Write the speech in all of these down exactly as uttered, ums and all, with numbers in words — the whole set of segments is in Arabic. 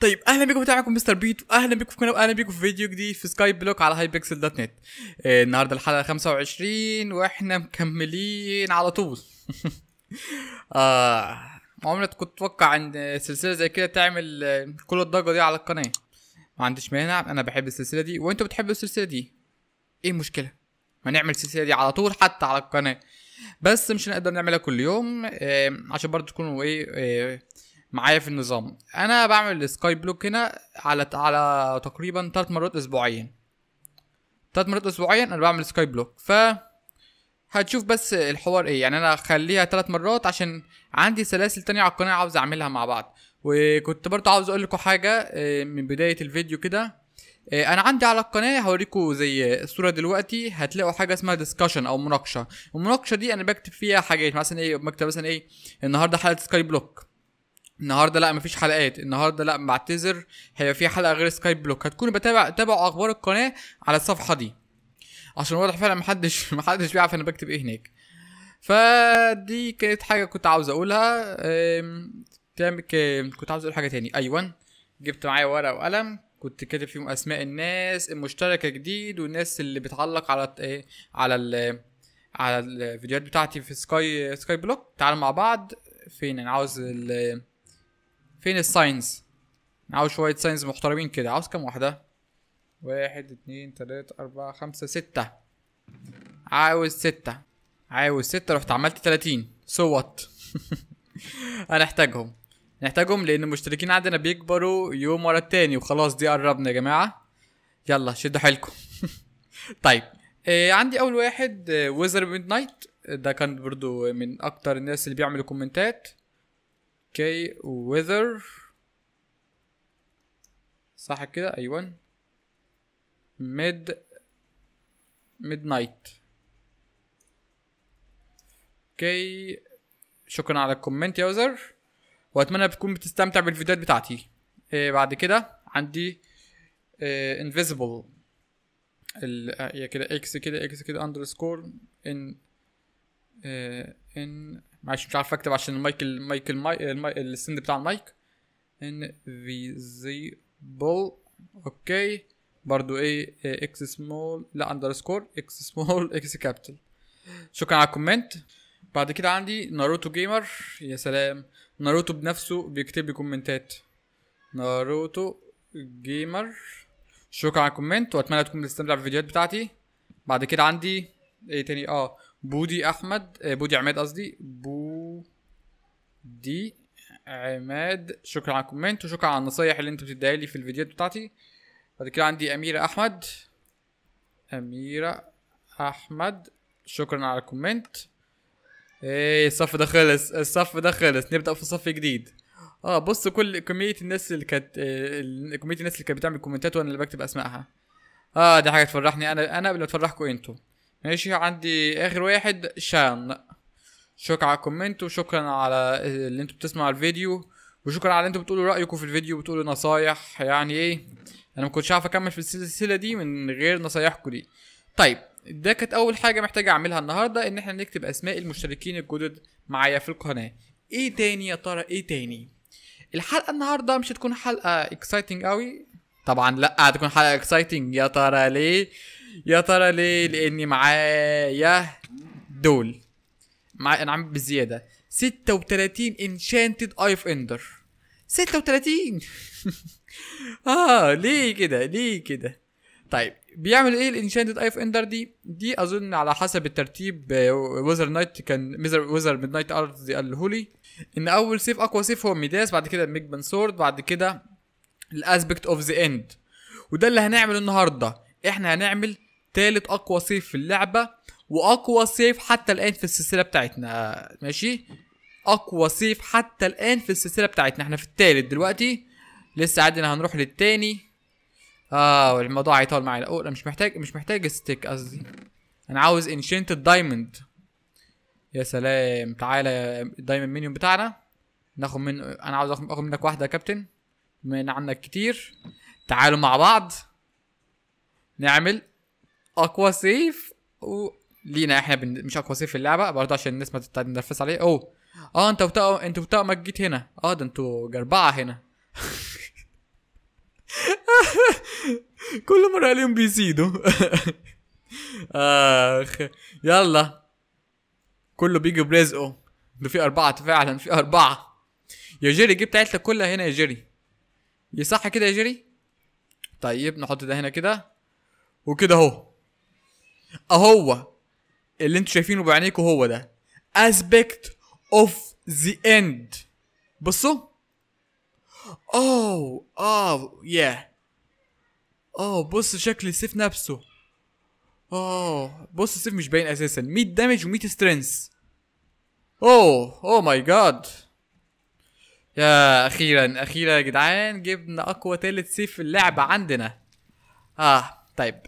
طيب اهلا بكم متابعينكم مستر بيت، واهلا بكم في قناه، واهلا بكم في فيديو جديد في سكاي بلوك على هايبيكسل دوت نت. النهارده الحلقه خمسة وعشرين واحنا مكملين على طول. اه عمري كنت اتوقع ان سلسله زي كده تعمل كل الضجه دي على القناه. ما عنديش مانع، انا بحب السلسله دي وانتوا بتحبوا السلسله دي، ايه المشكله؟ ما نعمل السلسله دي على طول حتى على القناه، بس مش هنقدر نعملها كل يوم آه عشان برضه تكونوا ايه آه معايا في النظام. انا بعمل سكاي بلوك هنا على على تقريبا ثلاث مرات اسبوعيا ثلاث مرات اسبوعيا انا بعمل سكاي بلوك، ف هتشوف بس الحوار ايه. يعني انا هخليها ثلاث مرات عشان عندي سلاسل تانية على القناه عاوز اعملها مع بعض. وكنت برضه عاوز اقول لكم حاجه من بدايه الفيديو كده، انا عندي على القناه هوريكم زي الصوره دلوقتي، هتلاقوا حاجه اسمها ديسكشن او مناقشه. المناقشه دي انا بكتب فيها حاجات، مثلا ايه بكتب مثلا ايه النهارده حلقه سكاي بلوك، النهارده لا مفيش حلقات، النهارده لا بعتذر هيبقى في حلقه غير سكاي بلوك. هتكونوا بتابع تابعوا اخبار القناه على الصفحه دي عشان واضح فعلا محدش محدش بيعرف انا بكتب ايه هناك. فدي كانت حاجه كنت عاوز اقولها. كنت عاوز اقول حاجه تاني، ايوه جبت معايا ورقه وقلم كنت كاتب فيهم اسماء الناس المشتركه جديد والناس اللي بتعلق على ايه على ال على الفيديوهات بتاعتي في سكاي سكاي بلوك. تعالوا مع بعض، فين انا عاوز ال فين الساينز؟ عاوز شوية ساينز محترمين كده. عاوز كام واحدة؟ واحد اتنين تلاتة أربعة خمسة ستة. عاوز ستة. عاوز ستة. رحت عملت تلاتين. سو وات. أنا أحتاجهم. نحتاجهم لأن المشتركين عندنا بيكبروا يوم ورا التاني، وخلاص دي قربنا يا جماعة. يلا شدوا حيلكم. طيب آه عندي أول واحد آه ويزر ميدنايت، ده كان برضو من أكتر الناس اللي بيعملوا كومنتات. اوكي ويذر صح كده، ايوه ميد ميد نايت. اوكي شكرا على الكومنت يا ويذر، واتمنى تكون بتستمتع بالفيديوهات بتاعتي. إيه بعد كده عندي إيه انفيزبل هي كده اكس كده اكس كده اندرسكور ان إيه ان معلش مش عارف اكتب عشان المايك المايك السند بتاع المايك انفيزيبل. اوكي برضو ايه اكس سمول لا اندرسكور اكس سمول اكس كابيتال. شكرا على الكومنت. بعد كده عندي ناروتو جيمر، يا سلام ناروتو بنفسه بيكتب لي كومنتات. ناروتو جيمر شكرا على الكومنت، واتمنى تكون بتستمتع بالفيديوهات بتاعتي. بعد كده عندي ايه تاني، اه بودي احمد بودي عماد قصدي بودي عماد، شكرا على الكومنت وشكرا على النصايح اللي انتوا بتديها لي في الفيديوهات بتاعتي. بعد كده عندي اميره احمد اميره احمد شكرا على الكومنت. ايه الصف ده خلص، الصف ده خلص، نبدا في صف جديد. اه بص كل كميه الناس اللي كانت كميه الناس اللي كانت بتعمل كومنتات وانا اللي بكتب اسمائها، اه دي حاجه تفرحني انا انا قبل ما تفرحكم انتوا. ماشي عندي اخر واحد شان، شكرا على الكومنت وشكرا على اللي انتوا بتسمعوا الفيديو، وشكرا على اللي انتوا بتقولوا رايكم في الفيديو وبتقولوا نصايح. يعني ايه انا ما كنتش عارف اكمل في السلسله دي من غير نصايحكم دي. طيب ده كانت اول حاجه محتاج اعملها النهارده، ان احنا نكتب اسماء المشتركين الجدد معايا في القناه. ايه تاني يا ترى ايه تاني؟ الحلقه النهارده مش هتكون حلقه اكسايتنج قوي طبعا، لا هتكون حلقه اكسايتنج يا ترى ليه يا ترى ليه؟ لاني معايا دول معايا انا عامل بزياده ستة وتلاتين انشانتد اي اوف اندر ستة وتلاتين. اه ليه كده ليه كده؟ طيب بيعملوا ايه الانشانتد اي اوف اندر دي؟ دي اظن على حسب الترتيب ويزر نايت كان ويزر ميد نايت ارتز قالهولي ان اول سيف اقوى سيف هو ميداس، بعد كده ميج بن سورد، بعد كده الاسبكت اوف ذا اند. وده اللي هنعمله النهارده، احنا هنعمل تالت اقوى سيف في اللعبه واقوى سيف حتى الان في السلسله بتاعتنا. ماشي اقوى سيف حتى الان في السلسله بتاعتنا، احنا في التالت دلوقتي لسه عادنا هنروح للتاني. اه والموضوع هيطول معانا. اوه انا مش محتاج مش محتاج ستيك قصدي انا عاوز انشنتد دايموند. يا سلام تعالى يا دايموند مينيون بتاعنا ناخد منه، انا عاوز اخد منك واحده يا كابتن بما ان عندك كتير. تعالوا مع بعض نعمل اقوى سيف و... لينا احنا بن... مش اقوى سيف في اللعبه برضه عشان الناس ما تتنرفز عليه. اوه اه انت وتاء انت وتاء ما جيت هنا، اه ده انتوا جربعه هنا. كل مرة عليهم بيزيدوا. اخ يلا كله بيجي برزقه. ده في أربعة فعلا، في أربعة يا جيري. جيب بتاعتك كلها هنا يا جيري، يصح كده يا جيري؟ طيب نحط ده هنا كده وكده اهو. اهو اللي انتوا شايفينه بعينيكوا هو ده Aspect of the End. بصوا اوه اوه ياه اوه بص شكل السيف نفسه. اوه بص السيف مش باين اساسا. مية دامج و100 سترينث. اوه اوه ماي جاد. يا اخيرا اخيرا يا جدعان جبنا اقوى تالت سيف في اللعبه عندنا. اه طيب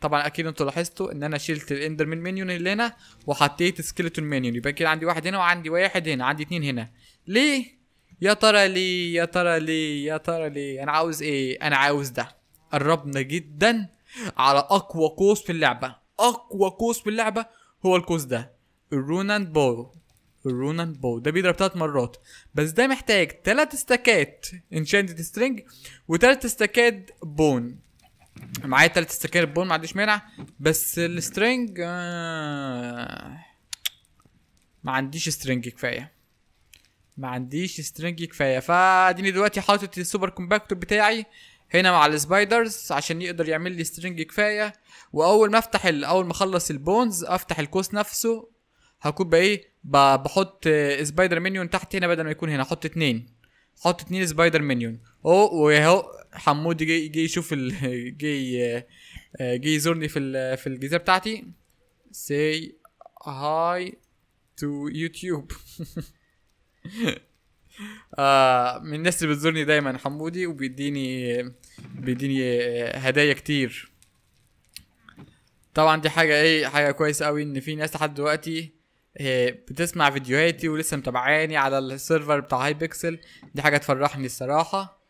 طبعا اكيد انتوا لاحظتوا ان انا شلت الاندرمان مينيون اللي هنا وحطيت سكيلتون مينيون، يبقى كده عندي واحد هنا وعندي واحد هنا، عندي اتنين هنا. ليه؟ يا ترى ليه؟ يا ترى ليه؟ يا ترى ليه؟ انا عاوز ايه؟ انا عاوز ده. قربنا جدا على اقوى قوس في اللعبه، اقوى قوس في اللعبه هو القوس ده، الرونان بو. الرونان بو ده بيضرب ثلاث مرات بس، ده محتاج ثلاث استكات انشانتد سترينج وثلاث استكات بون. معايا ثلاث استكات بون ما عنديش مانع، بس السترينج آه ما عنديش سترينج كفايه، ما عنديش سترينج كفايه. فاديني دلوقتي حاطط السوبر كومباكتور بتاعي هنا مع السبايدرز عشان يقدر يعمل لي سترينج كفايه. واول ما افتح اول ما اخلص البونز افتح الكوس نفسه، هكون بقى ايه بحط سبايدر مينيون تحت هنا بدل ما يكون هنا، احط اتنين، احط اتنين سبايدر مينيون اهو. واهو حمود جه جه يشوف ال جه جه يزورني في في الجزيره بتاعتي. سي هاي تو يوتيوب. آه من الناس اللي بتزورني دايما حمودي، وبيديني بيديني هدايا كتير. طبعا دي حاجه ايه، حاجه كويسه قوي ان في ناس لحد دلوقتي بتسمع فيديوهاتي ولسه متابعاني على السيرفر بتاع هايبيكسل، دي حاجه تفرحني الصراحه.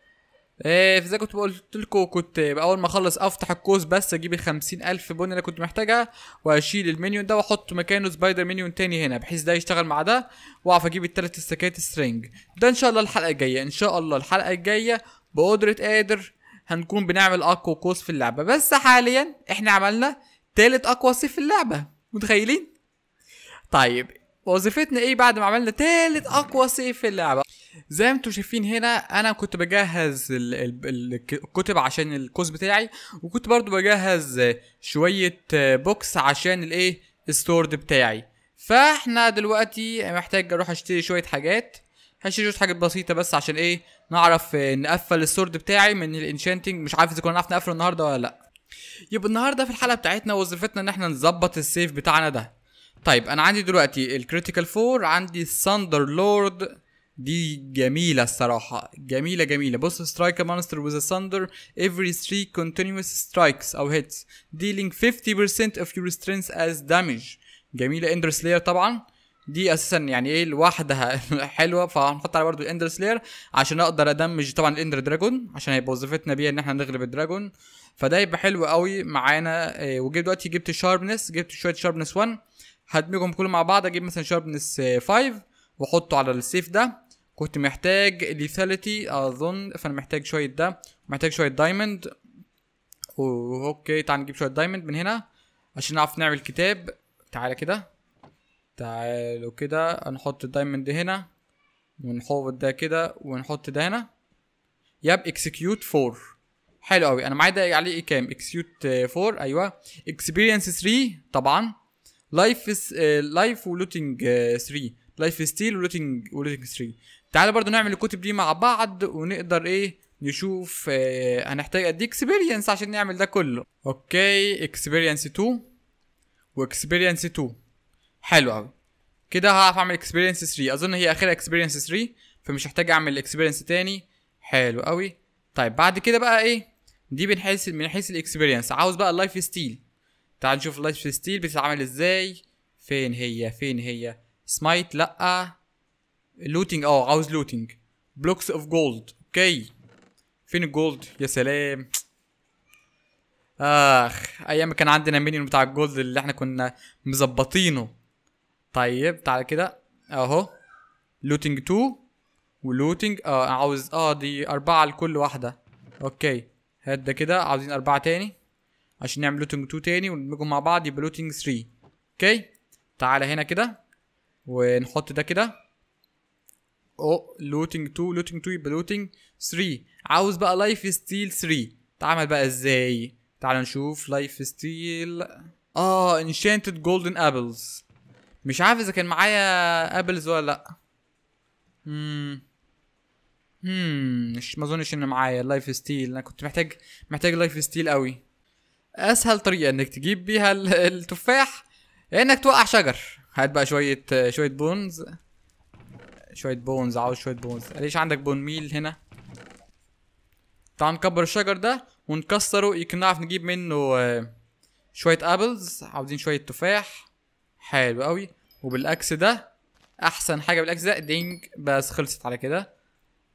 ايه زي كنت قلت لكم، كنت اول ما اخلص افتح الكوز بس اجيب ال خمسين ألف بون اللي كنت محتاجها واشيل المنيون ده واحط مكانه سبايدر منيون تاني هنا، بحيث ده يشتغل مع ده واعرف اجيب التلات استكات سترينج. ده ان شاء الله الحلقه الجايه، ان شاء الله الحلقه الجايه بقدره قادر هنكون بنعمل اقوى كوز في اللعبه. بس حاليا احنا عملنا تالت اقوى سيف في اللعبه، متخيلين؟ طيب وظيفتنا ايه بعد ما عملنا تالت اقوى سيف في اللعبه؟ زي ما انتم شايفين هنا انا كنت بجهز الكتب عشان القوس بتاعي، وكنت برضو بجهز شويه بوكس عشان الايه السورد بتاعي. فاحنا دلوقتي محتاج اروح اشتري شويه حاجات، هشتري شويه حاجات بسيطه بس عشان ايه نعرف نقفل السورد بتاعي من الانشانتنج. مش عارف اذا كنا نعرف نقفله النهارده ولا لا. يبقى النهارده في الحلقه بتاعتنا وظيفتنا ان احنا نظبط السيف بتاعنا ده. طيب انا عندي دلوقتي الكريتيكال فور، عندي الثاندر لورد دي جميلة الصراحة، جميلة جميلة. بص سترايك مانستر وذ ثاندر every three continuous strikes أو hits dealing fifty percent of your strength as damage. جميلة. اندر سلاير طبعا دي اساسا يعني ايه لوحدها حلوة، فهنحط عليها برضو الاندر سلاير عشان اقدر ادمج طبعا الاندر دراجون، عشان هيبقى وظيفتنا بيها ان احنا نغلب الدراجون، فده يبقى حلو قوي معانا. وجبت دلوقتي جبت شاربنس، جبت شوية شاربنس واحد هدمجهم كلهم مع بعض، اجيب مثلا شاربنس خمسة واحطه على السيف ده. كنت محتاج ليثاليتي اظن، فانا محتاج شويه ده، محتاج شويه دايموند. اوكي تعال نجيب شويه دايموند من هنا عشان نعرف نعمل كتاب. تعالى كده تعالوا كده، هنحط الدايموند هنا ونحط ده كده ونحط ده هنا. ياب اكسكيوت أربعة حلو قوي. انا معايا ده عليه ايه كام؟ اكسكيوت أربعة ايوه. اكسبيرينس ثلاثة طبعا، لايف لايف ولوتينج ثلاثة، لايف ستيل ولوتينج ولوتينج ثلاثة. تعالى برضو نعمل الكتب دي مع بعض ونقدر ايه نشوف اه هنحتاج قد ايه اكسبيرينس عشان نعمل ده كله. اوكي اكسبيرينس اتنين واكسبيرينس اتنين حلو قوي كده. هعرف اعمل اكسبيرينس ثلاثة اظن، هي اخرها اكسبيرينس ثلاثة، فمش هحتاج اعمل اكسبيرينس تاني. حلو قوي. طيب بعد كده بقى ايه دي بنحس من حيث الاكسبيرينس. عاوز بقى اللايف ستيل. تعال نشوف اللايف ستيل بتتعمل ازاي. فين هي فين هي؟ سمايت لا، لوتينج اه عاوز لوتينج. بلوكس اوف جولد اوكي. فين الجولد؟ يا سلام. اخ ايام كان عندنا المنيون بتاع الجولد اللي احنا كنا مظبطينه. طيب تعالى كده اهو لوتينج اتنين ولوتينج اه عاوز اه دي اربعه لكل واحده. اوكي هات ده كده، عاوزين اربعه تاني عشان نعمل لوتنج اتنين تاني وندمجهم مع بعض يبقى لوتنج تلاتة. اوكي تعالى هنا كده ونحط ده كده، او لوتنج اتنين لوتنج اتنين يبقى لوتنج تلاتة. عاوز بقى لايف ستيل تلاتة، تعمل بقى ازاي؟ تعالى نشوف. لايف ستيل اه انشانتد جولدن ابلز، مش عارف اذا كان معايا ابلز ولا لا. امم امم مش ما اظنش ان معايا لايف ستيل، انا كنت محتاج محتاج لايف ستيل قوي. اسهل طريقه انك تجيب بيها التفاح انك توقع شجر. هات بقى شويه شويه بونز، شويه بونز عاوز شويه بونز. ليش عندك بون ميل هنا؟ تعال نكبر الشجر ده ونكسره، يمكن نعرف نجيب منه شويه ابلز. عاوزين شويه تفاح، حلو قوي. وبالاكس ده احسن حاجه، بالاكس ده دينج. بس خلصت على كده.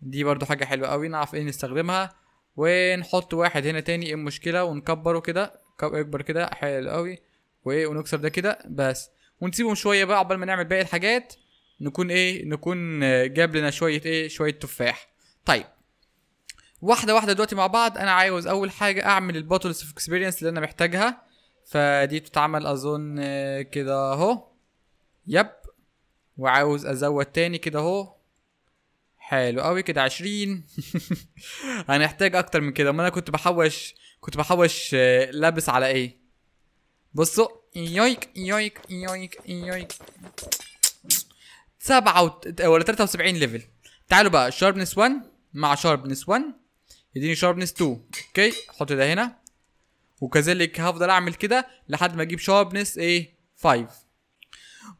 دي برضو حاجه حلوه قوي نعرف ايه نستخدمها. ونحط واحد هنا تاني، ايه المشكله؟ ونكبره كده، يكبر كده حلو قوي. وايه ونكسر ده كده بس، ونسيبهم شويه بقى عقبال ما نعمل باقي الحاجات. نكون ايه نكون جاب لنا شويه ايه شويه تفاح. طيب واحده واحده دلوقتي مع بعض. انا عاوز اول حاجه اعمل الباتلز اوف اكسبيرينس اللي انا محتاجها، فدي بتتعمل اظن كده اهو. يب. وعاوز ازود تاني كده اهو، حلو قوي كده عشرين. هنحتاج اكتر من كده. ما انا كنت بحوش كنت بحوش لابس على ايه. بصوا يويك يويك يويك يويك سبعة وت... ولا تلاتة وسبعين ليفل. تعالوا بقى شاربنس واحد مع شاربنس واحد يديني شاربنس اتنين. اوكي حط ده هنا، وكذلك هفضل اعمل كده لحد ما اجيب شاربنس ايه خمسة.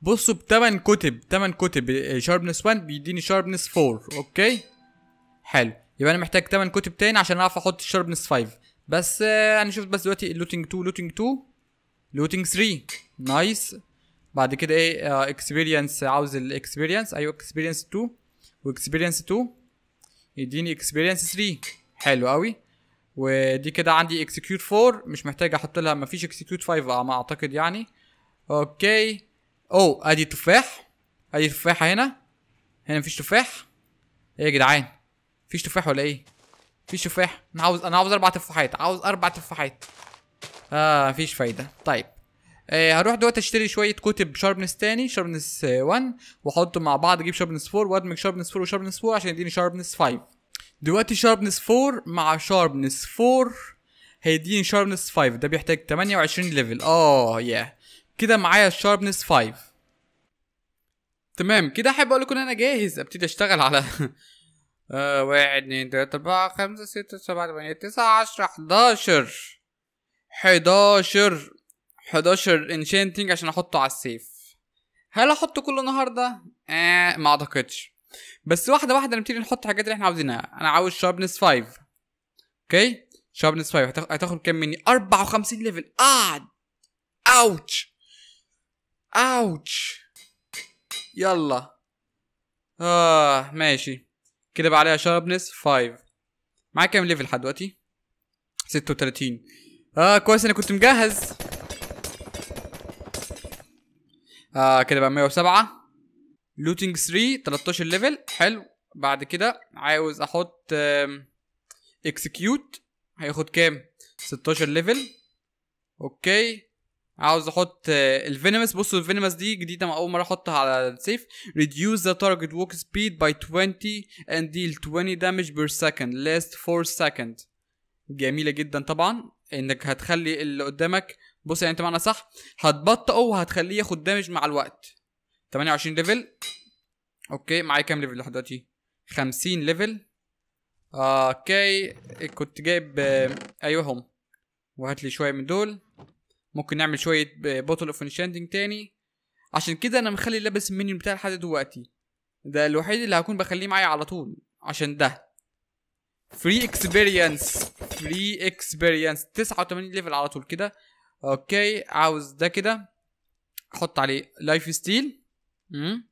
بصوا بتمن كتب تمن كتب شاربنس واحد بيديني شاربنس اربعة. اوكي حلو، يبقى انا محتاج تمن كتب تاني عشان اعرف احط شاربنس خمسة. بس آه انا شفت بس دلوقتي اللوتنج اتنين لوتنج اتنين لوتنج تلاتة نايس. بعد كده ايه اكسبيرينس، عاوز الاكسبيرينس. ايوه اكسبيرينس اتنين واكسبيرينس اتنين يديني اكسبيرينس تلاتة، حلو قوي. ودي كده عندي اكسكيوت اربعة مش محتاج احط لها، مفيش اكسكيوت خمسة ما اعتقد يعني. اوكي او ادي تفاح، ادي تفاحه هنا هنا مفيش تفاح. ايه يا جدعان مفيش تفاح ولا ايه؟ مفيش تفاح. انا عاوز انا عاوز اربع تفاحات، عاوز اربع تفاحات. اه مفيش فايده. طيب آه هروح دلوقتي اشتري شويه كتب شاربنس تاني، شاربنس واحد واحطهم مع بعض اجيب شاربنس اربعة وادمج شاربنس اربعة وشاربنس اربعة عشان يديني شاربنس خمسة. دلوقتي شاربنس اربعة مع شاربنس اربعة هيديني شاربنس خمسة. ده بيحتاج تمنية وعشرين ليفل. اه يا كده معايا الشاربنس خمسة تمام. كده احب اقول لكم ان انا جاهز ابتدي اشتغل على واحد اتنين تلاتة اربعة خمسة ستة سبعة تمانية تسعة عشرة حداشر حداشر حداشر انشانتنج عشان احطه على السيف. هل احطه كله النهارده؟ آه ما اعتقدش. بس واحده واحده نبتدي نحط الحاجات اللي احنا عاوزينها. انا عاوز شاربنس خمسة. اوكي شاربنس خمسة هتاخد كام مني؟ اربعة وخمسين ليفل. اه اوتش اوتش. يلا اه ماشي كده بقى عليها شاربنس خمسة. معايا كام ليفل لحد دلوقتي؟ ستة وتلاتين. اه كويس انا كنت مجهز. اه كده بقى مية وسبعة لوتينج تلاتة تلتاشر ليفل حلو. بعد كده عاوز احط اكسكيوت هياخد كام؟ ستاشر ليفل. اوكي عاوز احط الفينومس. بصوا الفينومس دي جديده ما اول مره احطها على السيف. ريديوس ذا تارجت ووك سبيد باي عشرين اند ديل عشرين دامج بير سكند لاست اربعة سكند. جميله جدا طبعا انك هتخلي اللي قدامك بص يعني انت معنا صح، هتبطئه وهتخليه ياخد دامج مع الوقت. تمنية وعشرين ليفل. اوكي معايا كام ليفل لحد دلوقتي؟ خمسين ليفل. اوكي كنت جايب ايوه هم. وهات لي شويه من دول. ممكن نعمل شويه بوتل اوف انشانتنج تاني. عشان كده انا مخلي لابس المنيو بتاعي لحد دلوقتي، ده الوحيد اللي هكون بخليه معايا على طول عشان ده فري اكسبيرينس. فري اكسبيرينس تسعة وتمانين ليفل على طول كده. اوكي عاوز ده كده احط عليه لايف ستيل امم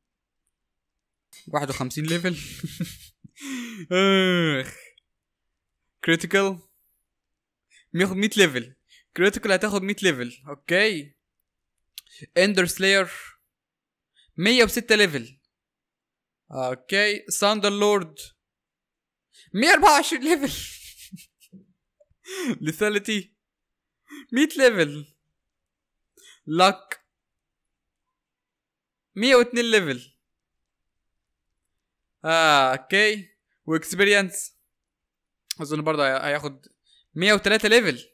واحد وخمسين ليفل. اخ كريتيكال بياخد مية ليفل. كريتيكال هتاخد مية ليفل. اوكي اندر سلاير مية وستة ليفل. اوكي ثاندر لورد مية واربعة وعشرين ليفل. لثالتي مية ليفل، لك مية واتنين ليفل. آه اوكي، واكسبيرينس اظن برضه هياخد مية وتلاتة ليفل.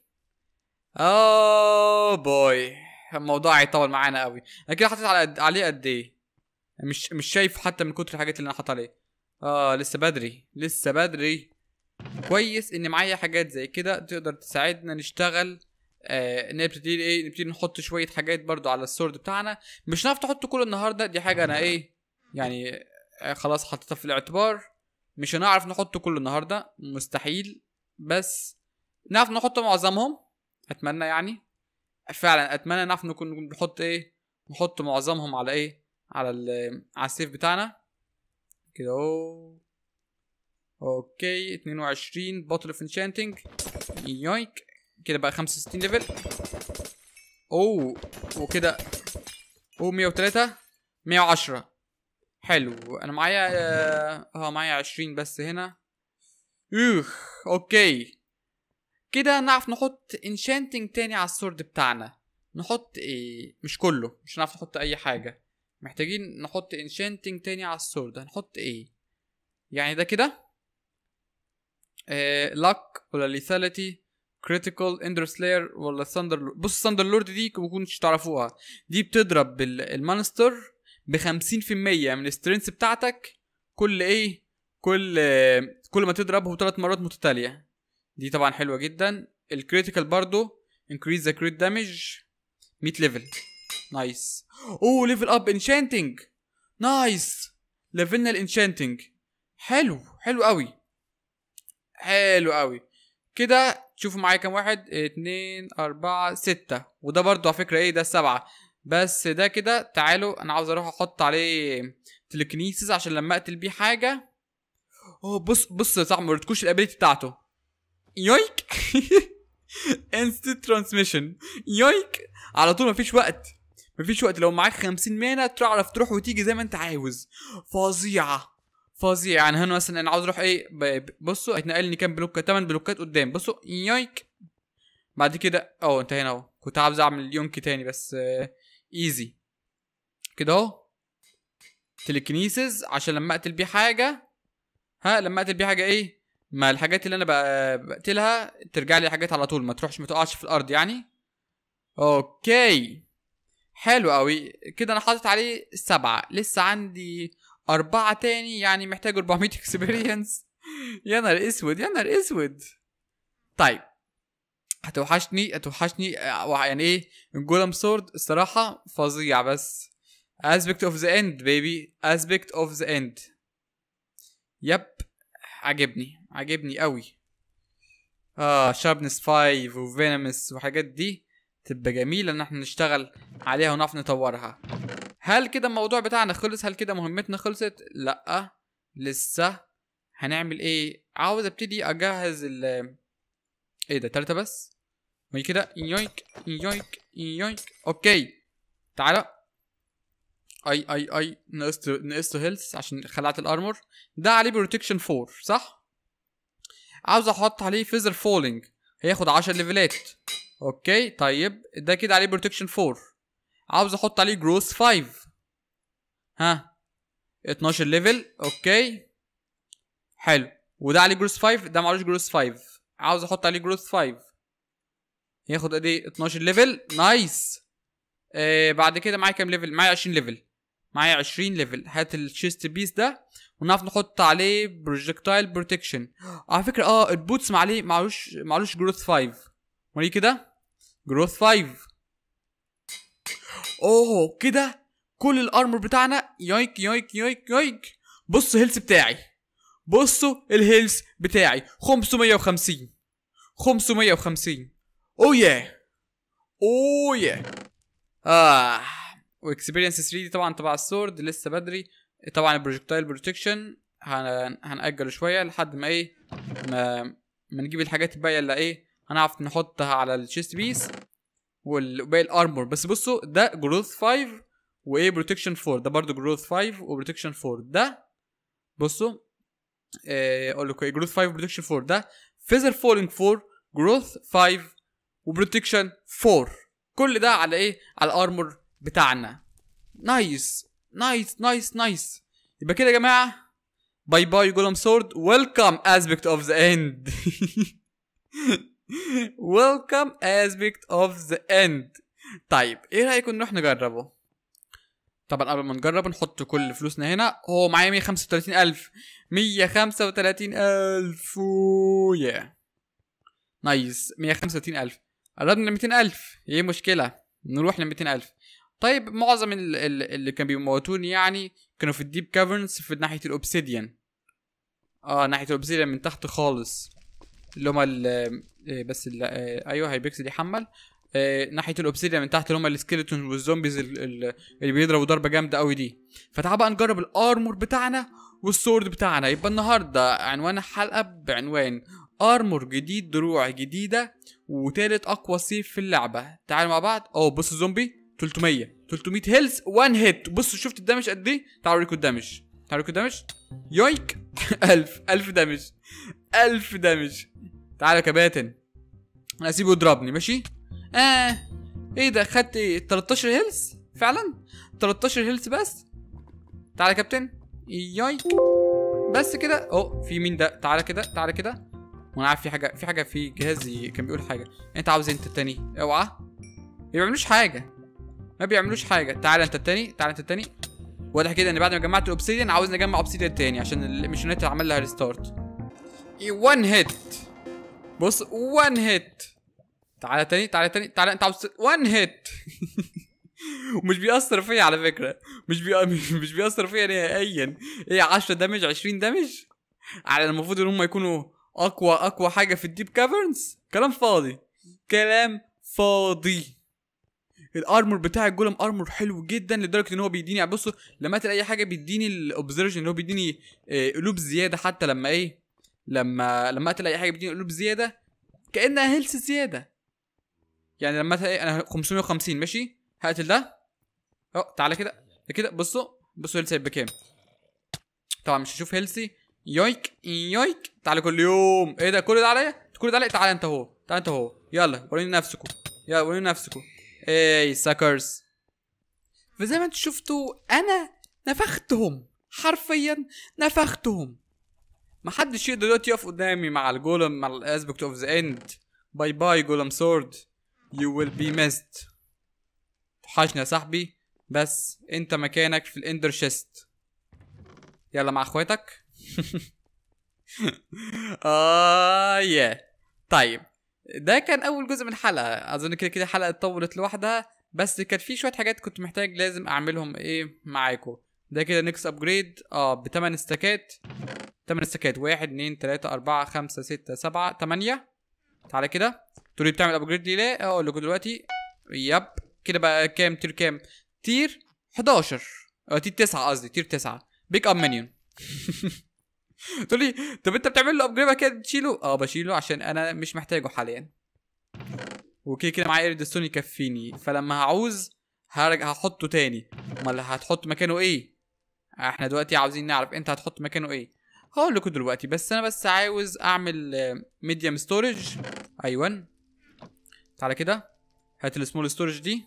اوه بوي، الموضوع هيطول معانا قوي. انا كده حطيت على عليه قد ايه؟ مش مش شايف حتى من كتر الحاجات اللي انا حاطط عليه. اه لسه بدري، لسه بدري. كويس ان معايا حاجات زي كده تقدر تساعدنا نشتغل. آه نبتدي ايه، نبتدي نحط شويه حاجات برضو على السورد بتاعنا. مش هنعرف نحط كله النهارده، دي حاجه انا ايه يعني خلاص حطيتها في الاعتبار. مش هنعرف نحط كله النهارده مستحيل، بس نعرف نحط معظمهم اتمنى. يعني فعلا اتمنى نعرف نكون بنحط ايه، نحط معظمهم على ايه، على على السيف بتاعنا كده اهو. اوكي اتنين وعشرين بوتل اوف انشانتنج، يويك كده بقى خمسة وستين ليفل. اوه وكده اوه مية وتلاتة مية وعشرة. حلو انا معايا اه معايا عشرين بس هنا. اوخ اوكي كده نعرف نحط انشانتنج تاني على السورد بتاعنا. نحط ايه؟ مش كله، مش هنعرف نحط اي حاجه. محتاجين نحط انشانتنج تاني على السورد. هنحط ايه يعني؟ ده كده ايه، لك ولا ليثاليتي، كريتيكال، اندر سلاير ولا ثاندر لورد؟ بص ثاندر لورد دي ما كنتش تعرفوها، دي بتضرب بالمانستر ب خمسين بالمية من السترينث بتاعتك كل ايه، كل كل ما تضربه ثلاث مرات متتاليه. دي طبعا حلوه جدا. الكريتيكال برضو انكريز ذا كريت دامج مية ليفل. نايس. اوه ليفل اب انشانتنج، نايس ليفلنا الانشانتنج. حلو حلو قوي، حلو قوي كده. شوفوا معايا كام واحد، اتنين اربعة ستة، وده برضو على فكرة ايه ده سبعة بس. ده كده تعالوا انا عاوز اروح احط عليه تليكنيسيس عشان لما اقتل بيه حاجة. اوه بص بص يا صاحبي، مرتكوش الابيليتي بتاعته. يويك انستنت ترانسميشن، يويك على طول. مفيش وقت، مفيش وقت. لو معاك خمسين مانة تعرف تروح وتيجي زي ما انت عاوز. فظيعة فظيع. يعني هنا مثلا انا عاوز اروح ايه، بصوا هيتنقلني كام بلوك، تمن بلوكات قدام. بصوا يويك بعد كده اهو انتهينا اهو. كنت عاوز اعمل يونكي تاني بس آه ايزي كده اهو. تليكنيسيس عشان لما اقتل بيه حاجه، ها لما اقتل بيه حاجه ايه، ما الحاجات اللي انا بقتلها ترجع لي الحاجات على طول، ما تروحش ما تقعش في الارض يعني. اوكي حلو قوي كده. انا حاطط عليه سبعه، لسه عندي أربعة تاني، يعني محتاج أربعمية اكسبيرينس. يا نهار اسود يا نهار اسود. طيب هتوحشني هتوحشني يعني ايه الجولم سورد الصراحة فظيع. بس Aspect of the End بيبي، Aspect of the End. يب عجبني عجبني قوي. اه شاربنس خمسة وفينمس وحاجات دي تبقى جميلة ان احنا نشتغل عليها ونعرف نطورها. هل كده الموضوع بتاعنا خلص؟ هل كده مهمتنا خلصت؟ لأ لسه. هنعمل ايه؟ عاوز ابتدي اجهز ال ايه ده تلاتة بس كده. يويك يويك يويك. اوكي تعالى. اي اي اي نقصت نقصت هيلث عشان خلعت الارمور. ده عليه بروتكشن أربعة صح؟ عاوز احط عليه فيزر فولينج، هياخد عشر ليفلات. اوكي طيب ده كده عليه بروتكشن أربعة. عاوز احط عليه جروث خمسة، ها اتناشر ليفل. اوكي حلو. وده عليه جروث خمسة، ده معلوش جروث خمسة. عاوز احط عليه جروث خمسة، ياخد قد ايه؟ اتناشر ليفل. نايس. آه بعد كده معايا كام ليفل؟ معايا عشرين ليفل، معايا عشرين ليفل. هات الشيست بيس ده ونعرف نحط عليه بروجكتايل بروتكشن. على فكره اه البوتس معليه معلوش معلوش جروث خمسة. وريه كده جروث خمسة. اوه كده كل الارمور بتاعنا يويك يويك يويك يويك. بصوا الهيلث بتاعي، بصوا الهيلث بتاعي خمسمية وخمسين خمسمية وخمسين. اوه ياه اوه ياه. اه واكسبيرينس تلاتة دي طبعا تبع السورد لسه بدري. طبعا البروجكتايل بروتكشن هن... هنأجله شويه لحد ما ايه ما, ما نجيب الحاجات الباقيه اللي ايه هنعرف نحطها على الشيست بيس والباقي الارمور. بس بصوا ده جروث خمسة وايه بروتكشن أربعة، ده برضو جروث خمسة وبروتكشن أربعة. ده بصوا اقول لكم ايه، جروث خمسة وبروتكشن أربعة. ده فيزر فولينج أربعة، جروث خمسة وبروتكشن أربعة. كل ده على ايه؟ على الارمور بتاعنا. نايس نايس نايس نايس. يبقى كده يا جماعه باي باي جولم سورد. ويلكم اسبكت اوف ذا اند. ويلكم اسبكت اوف ذا اند. طيب ايه رايكم نروح نجربه؟ طبعا قبل ما نجرب نحط كل فلوسنا هنا. هو معايا مية خمسة وتلاتين ألف، مية خمسة وتلاتين ألف يا نايس. مية خمسة وتلاتين ألف، قربنا ل ميتين ألف. ايه مشكله نروح ل ميتين ألف. طيب معظم اللي كان بيموتوني يعني كانوا في الديب كافرنز في ناحيه الاوبسيديان. اه ناحيه الاوبسيديان من تحت خالص، اللي هما بس اللي ايوه هيبيكسل يحمل آه ناحيه الاوبسيديان من تحت، اللي هما السكيلتون والزومبيز اللي بيضربوا ضربه جامده قوي دي. فتعال بقى نجرب الارمور بتاعنا والسورد بتاعنا. يبقى النهارده عنوان الحلقه بعنوان ارمور جديد، دروع جديده، وتالت اقوى سيف في اللعبه. تعالوا مع بعض. اه بص الزومبي تلتمية تلتمية هيلز وان هيت. بصوا شفت الدمج قد ايه؟ تعالوا اوريكم الدمج، تعالوا اوريكم الدمج. يويك. ألف ألف دمج، ألف دمج. تعالى يا كباتن انا هسيبه يضربني ماشي. اه ايه ده؟ خدت ايه؟ تلتاشر هيلز فعلا، تلتاشر هيلز بس. تعالى يا كابتن. يويك بس كده. اه في مين ده؟ تعالى كده، تعالى كده. وانا عارف في حاجه، في حاجه في جهازي كان بيقول حاجه. انت عاوز انت التاني؟ اوعى ما بيعملوش حاجه، ما بيعملوش حاجه. تعالى انت التاني، تعالى انت التاني. واضح كده ان بعد ما جمعت الاوبسيديان عاوز نجمع اوبسيديان تاني عشان المشينات اللي عمل لها ريستارت. وان هيت. بص وان هيت. تعالى تاني، تعالى تاني، تعالى. انت عاوز وان هيت. ومش بيأثر فيا على فكره، مش بي... مش بيأثر فيا نهائيا. ايه عشرة دمج، عشرين دمج، على المفروض ان هم يكونوا اقوى اقوى حاجه في الديب كافرنز. كلام فاضي، كلام فاضي. الارمور بتاع الجولم ارمور حلو جدا لدرجه ان هو بيديني، بصوا لما اقتل اي حاجه بيديني الاوبزرفشن اللي هو بيديني قلوب زياده. حتى لما ايه، لما لما اقتل اي حاجه بيديني قلوب زياده كانها هيلث زياده. يعني لما اقتل ايه، انا خمسمية وخمسين ماشي، هقتل ده. اه تعالى كده كده. بصوا بصوا هيلث هيبقى كام. طبعا مش هشوف هيلثي. يويك يويك. تعالى كل يوم. ايه ده كل ده عليا، كل ده عليا. تعالى انت اهو، تعالى انت اهو. يلا وريني نفسكم، يلا وريني نفسكم. اي ساكرز. فزي ما انتم شفتوا انا نفختهم حرفيا، نفختهم. محدش يقدر دلوقتي يقف قدامي مع الجولم، مع الاسبكت اوف ذا اند. باي باي جولم سورد، يو ويل بي ميست. توحشني يا صاحبي، بس انت مكانك في الاندر شيست. يلا مع اخواتك. اه يا طيب ده كان اول جزء من الحلقه. اظن كده كده الحلقه اتطولت لوحدها، بس كان في شويه حاجات كنت محتاج لازم اعملهم ايه معاكم. ده كده نكس ابجريد اه ب تمن استكات، تمن استكات. واحد اتنين تلاتة أربعة خمسة ستة سبعة تمانية. تعالى كده. تقولي بتعمل ابجريد ليه؟ لا اقول لكم دلوقتي. يب كده بقى كام تير؟ كام تير؟ حداشر اه تير تسعة قصدي، تير تسعة. بيك اب منيون. تقولي طب انت بتعمل له ابجريد كده بتشيله؟ اه بشيله عشان انا مش محتاجه حاليا. وكده كده معايا ايردستون يكفيني، فلما هعوز هرجع هحطه تاني. امال هتحط مكانه ايه؟ احنا دلوقتي عاوزين نعرف انت هتحط مكانه ايه. هقول لكم دلوقتي، بس انا بس عاوز اعمل ميديم ستورج. ايوه تعالى كده. هات السمول ستورج دي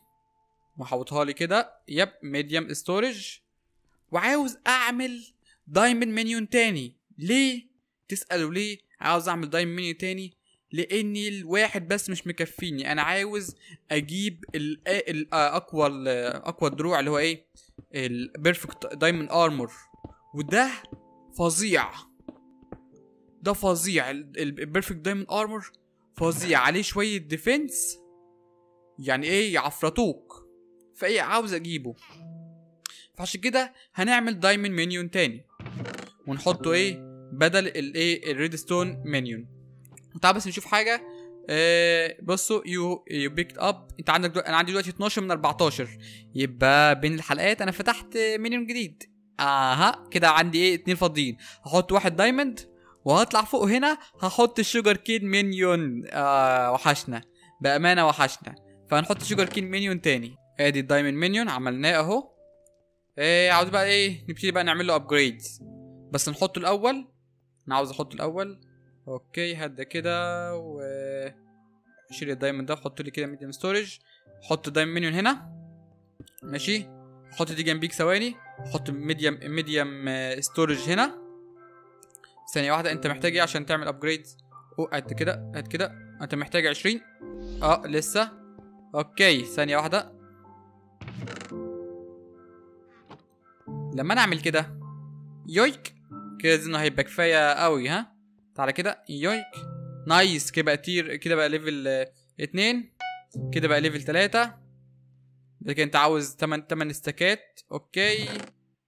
وحوطها لي كده. يب ميديم ستورج. وعاوز اعمل دايموند منيون تاني. ليه تسألوا ليه عاوز اعمل دايموند منيون تاني؟ لان الواحد بس مش مكفيني. انا عاوز اجيب الاقوى اقوى الدروع اللي هو ايه، البيرفكت دايموند ارمور. وده فظيع، ده فظيع. البيرفكت دايموند ارمور فظيع، عليه شويه ديفنس يعني ايه يعفرطوك. فايه عاوز اجيبه، فعشان كده هنعمل دايموند منيون تاني ونحطه ايه بدل الايه الريدستون منيون. تعال بس نشوف حاجه. آه بصوا يو يو بيكت اب. انت عندك دل... انا عندي دلوقتي اتناشر من اربعتاشر. يبقى بين الحلقات انا فتحت منيون جديد. اها كده عندي ايه اتنين فاضيين. هحط واحد دايموند وهطلع فوق هنا هحط الشوجر كين منيون. آه وحشنا بامانه، وحشنا. فهنحط شوجر كين منيون تاني. ادي الدايموند منيون عملناه اهو. ايه عاوز بقى ايه، نبتدي بقى نعمل له ابجريدز. بس نحطه الاول، انا عاوز احطه الاول اوكي هدا كده و شيل الدايموند ده، حط لي كده ميديم ستورج، حط دايموند منيون هنا ماشي، حط دي جنبيك ثواني، حط ميديم ميديم ستورج هنا. ثانيه واحده، انت محتاج ايه عشان تعمل ابجريد؟ او قد كده قد كده انت محتاج عشرين. اه لسه اوكي ثانيه واحده. لما انا اعمل كده يويك كده دي هيبقى كفايه قوي. ها تعالى كده يويك نايس كده بقى تير كده بقى ليفل اتنين كده بقى ليفل تلاتة. لكن انت عاوز تمن تمن استكات. اوكي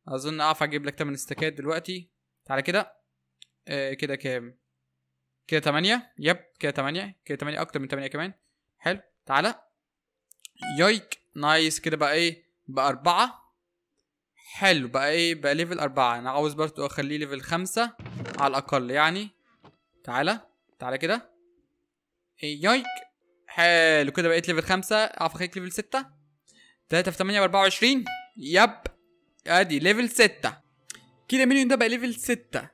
اظن اعرف اجيب لك تمن استكات دلوقتي. تعالى كده آه كده كام كده تمانية. يب كده تمانية كده تمانية اكتر من تمانية كمان. حلو تعالى يويك نايس كده بقى ايه بقى اربعة. حلو بقى ايه بقى ليفل اربعة. انا عاوز برضه اخليه ليفل خمسة على الاقل يعني. تعالى تعالى كده يويك حلو كده بقيت ليفل خمسة. اعرف اخليك ليفل ستة. تلاتة في تمانية باربعة وعشرين. يب ادي ليفل ستة كده. المنيون ده بقى ليفل ستة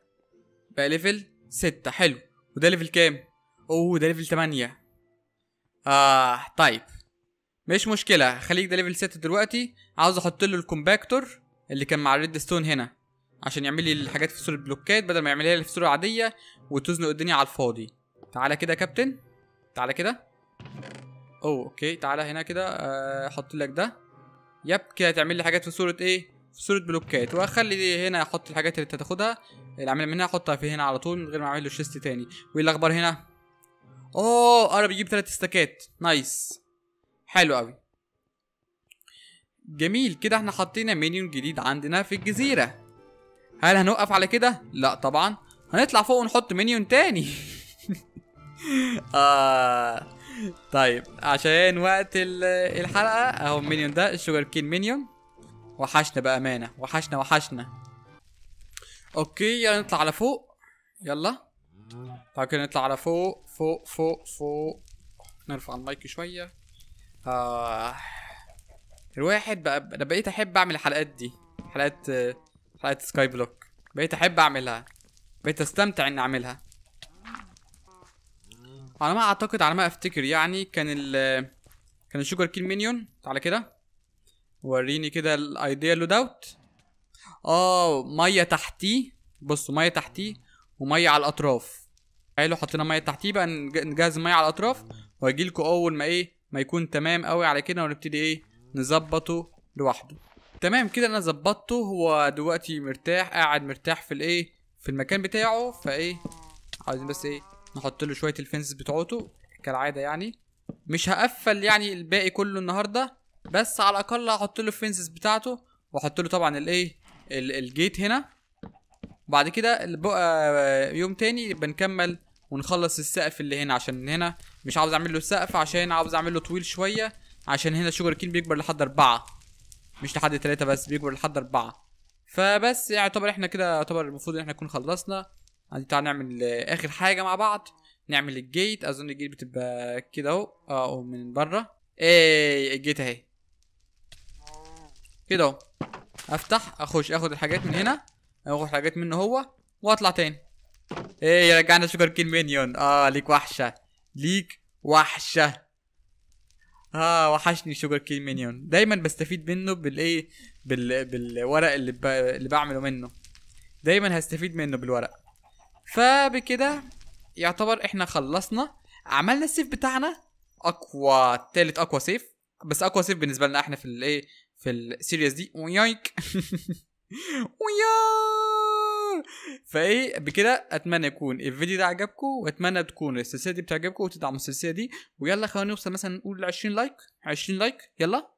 بقى ليفل ستة. حلو وده ليفل كام؟ اوه ده ليفل تمانية. اه طيب مش مشكلة خليك ده ليفل ستة دلوقتي. عاوز احط له الكومباكتور اللي كان مع الريد ستون هنا عشان يعمل لي الحاجات في صورة بلوكات بدل ما يعملها لي في صورة عادية وتزنق الدنيا على الفاضي. تعالى كده يا كابتن تعالى كده. اوه اوكي تعالى هنا كده احط لك ده. يب كده هتعمل لي حاجات في صورة ايه؟ في صورة بلوكات. واخلي هنا احط الحاجات اللي انت هتاخدها اللي عاملها من هنا احطها في هنا على طول من غير ما اعمل له شيست تاني. وايه الاخبار هنا؟ اوه قرب يجيب تلات استكات نايس. حلو قوي جميل كده. احنا حطينا مينيون جديد عندنا في الجزيرة. هل هنوقف على كده؟ لا طبعا هنطلع فوق ونحط مينيون تاني. آه طيب عشان وقت الحلقة اهو المينيون ده الشوجر كين مينيون. وحشنا بأمانة وحشنا وحشنا. اوكي يلا نطلع على فوق. يلا تعالى كده نطلع على فوق فوق فوق فوق. نرفع المايك شوية. آه الواحد بقى انا بقيت احب اعمل الحلقات دي حلقات حلقات سكاي بلوك. بقيت احب اعملها بقيت استمتع اني اعملها. على ما اعتقد على ما افتكر يعني كان ال كان الشوجر كين مينيون. تعالى كده وريني كده الايديا لود اوت. اه ميه تحتيه. بصوا ميه تحتيه وميه على الاطراف. حلو حطينا ميه تحتيه بقى نجهز الميه على الاطراف وهيجي لكم اول ما ايه ما يكون تمام قوي على كده ونبتدي ايه نظبطه لوحده. تمام كده انا ظبطته. هو دلوقتي مرتاح قاعد مرتاح في الايه في المكان بتاعه. فايه عايزين بس ايه نحط له شويه الفنس بتوعته كالعاده يعني. مش هقفل يعني الباقي كله النهارده بس على الاقل هحط له الفنسز بتاعته واحط له طبعا الايه الجيت هنا. وبعد كده بقى يوم تاني بنكمل ونخلص السقف اللي هنا عشان هنا مش عاوز اعمل له سقف عشان عاوز اعمل له طويل شويه عشان هنا الشوجر كين بيكبر لحد اربعه مش لحد تلاته بس بيكبر لحد اربعه. فبس يعني يعتبر احنا كده يعتبر المفروض ان احنا نكون خلصنا. تعالى نعمل اخر حاجه مع بعض نعمل الجيت. اظن الجيت بتبقى كده اهو اه من بره. ايه الجيت اهي كده اهو. افتح اخش اخد الحاجات من هنا اخد حاجات منه هو واطلع تاني. ايه رجعنا شوجر كين مينيون. اه ليك وحشه ليك وحشه. اه وحشني شوجر كين مينيون دايما بستفيد منه بالايه بال... بالورق اللي ب... اللي بعمله منه دايما هستفيد منه بالورق. فبكده يعتبر احنا خلصنا عملنا السيف بتاعنا اقوى تالت اقوى سيف بس اقوى سيف بالنسبه لنا احنا في الايه في السيريز دي. ويايك ويا فايه بكده اتمنى يكون الفيديو ده عجبكم واتمنى تكون السلسله دي بتعجبكم وتدعموا السلسله دي. ويلا خلينا نوصل مثلا نقول ل عشرين لايك عشرين لايك. يلا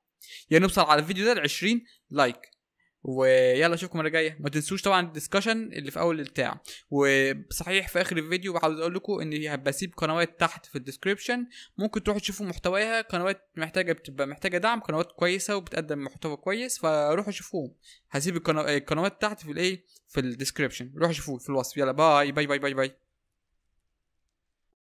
يا نوصل على الفيديو ده ل عشرين لايك. ويلا اشوفكم المره الجايه. ما تنسوش طبعا الدسكشن اللي في اول البتاع. وصحيح في اخر الفيديو بحاول اقول لكم ان هبسيب قنوات تحت في الديسكريبشن ممكن تروحوا تشوفوا محتواها. قنوات محتاجه بتبقى محتاجه دعم قنوات كويسه وبتقدم محتوى كويس فروحوا شوفوهم. هسيب القنوات تحت في الايه في الديسكريبشن روحوا شوفوه في الوصف. يلا باي باي باي باي باي.